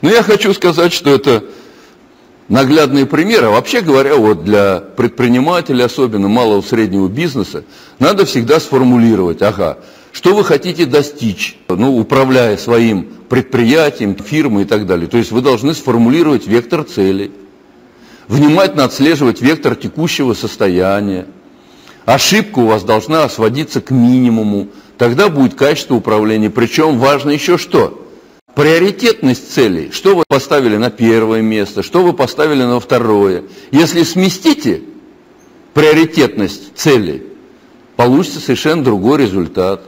Но я хочу сказать, что это наглядные примеры. Вообще говоря, вот для предпринимателя, особенно малого и среднего бизнеса, надо всегда сформулировать, ага, что вы хотите достичь, ну, управляя своим предприятием, фирмой и так далее. То есть вы должны сформулировать вектор цели, внимательно отслеживать вектор текущего состояния. Ошибка у вас должна сводиться к минимуму, тогда будет качество управления. Причем важно еще что? Приоритетность целей. Что вы поставили на первое место, что вы поставили на второе. Если сместите приоритетность цели, получится совершенно другой результат.